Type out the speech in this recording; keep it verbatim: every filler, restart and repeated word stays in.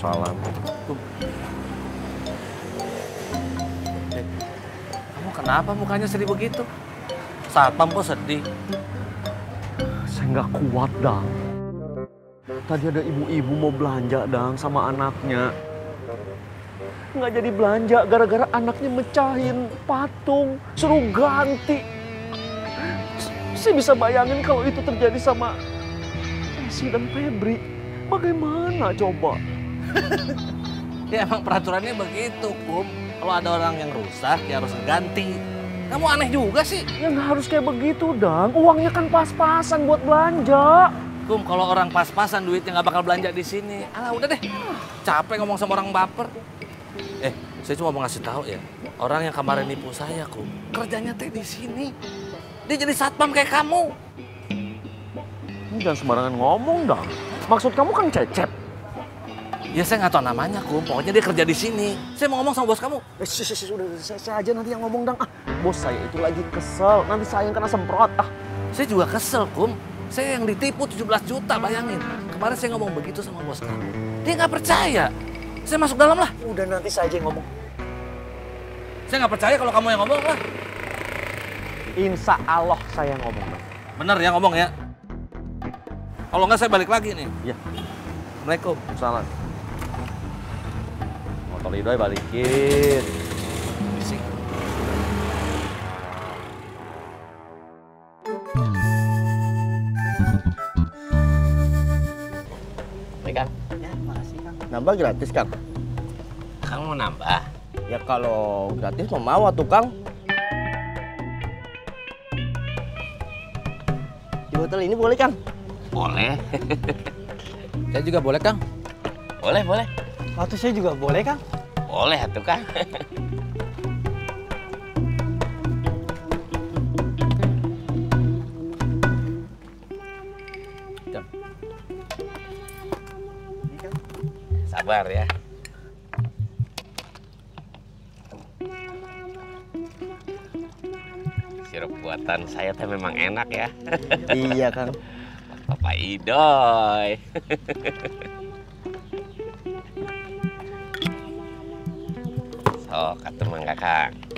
Salam. Dek, kamu kenapa mukanya sedih begitu? Satpam kok sedih? Saya nggak kuat, Dang. Tadi ada ibu-ibu mau belanja, Dang, sama anaknya. Nggak jadi belanja gara-gara anaknya mecahin patung, suruh ganti. Saya bisa bayangin kalau itu terjadi sama Esi dan Febri. Bagaimana coba? Ya emang peraturannya begitu, Kum. Kalau ada orang yang rusak, ya harus ganti. Kamu aneh juga sih. Ya nggak harus kayak begitu, Dang. Uangnya kan pas-pasan buat belanja. Kum, kalau orang pas-pasan duitnya nggak bakal belanja di sini. Alah, udah deh. Capek ngomong sama orang baper. Eh, saya cuma mau ngasih tahu ya. Orang yang kemarin nipu saya, Kum, kerjanya teh di sini. Dia jadi satpam kayak kamu. Ini jangan sembarangan ngomong, Dang. Maksud kamu kan Cecep? Ya saya nggak tahu namanya, Kum. Pokoknya dia kerja di sini. Saya mau ngomong sama bos kamu. Eh, sh, sh, sh, udah, saya, saya aja nanti yang ngomong, Dang. Ah, bos saya itu lagi kesel. Nanti saya yang kena semprot. Ah, saya juga kesel, Kum. Saya yang ditipu tujuh belas juta, bayangin. Kemarin saya ngomong begitu sama bos kamu. Dia nggak percaya. Saya masuk dalam lah. Udah, nanti saya aja yang ngomong. Saya nggak percaya kalau kamu yang ngomong lah. Insya Allah saya yang ngomong, Dang. Bener ya ngomong ya? Kalau nggak saya balik lagi nih. Iya. Assalamualaikum. Salam. Motor Lidoy balikin. Bisik. Baik, Kang. Ya, makasih, Kang. Nambah gratis, Kang? Kang mau nambah? Ya kalau gratis mau mau tuh, Kang. Di hotel ini boleh, Kang? Boleh. Saya juga boleh, Kang. Boleh, boleh. Waktu saya juga boleh, Kang. Boleh atuh, Kang. Kang. Ini, Kang. Sabar ya. Sirup buatan saya teh memang enak ya. Iya, Kang. Bapak Idoy. Sok, atur mangga, Kang.